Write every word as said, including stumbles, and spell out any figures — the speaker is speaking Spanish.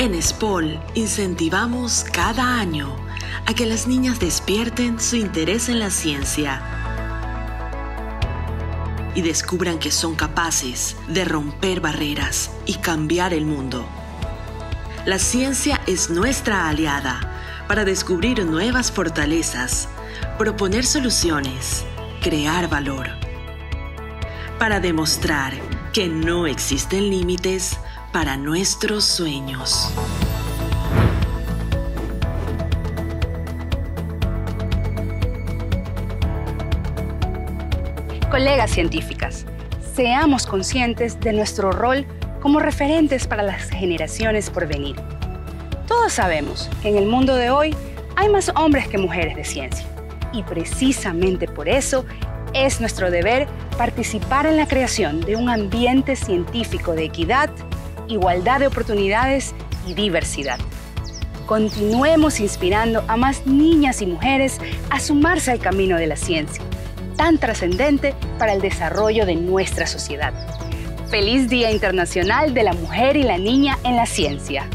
En ESPOL incentivamos cada año a que las niñas despierten su interés en la ciencia y descubran que son capaces de romper barreras y cambiar el mundo. La ciencia es nuestra aliada para descubrir nuevas fortalezas, proponer soluciones, crear valor, para demostrar que no existen límites para nuestros sueños. Colegas científicas, seamos conscientes de nuestro rol como referentes para las generaciones por venir. Todos sabemos que en el mundo de hoy hay más hombres que mujeres de ciencia, y precisamente por eso es nuestro deber participar en la creación de un ambiente científico de equidad, igualdad de oportunidades y diversidad. Continuemos inspirando a más niñas y mujeres a sumarse al camino de la ciencia, tan trascendente para el desarrollo de nuestra sociedad. ¡Feliz Día Internacional de la Mujer y la Niña en la Ciencia!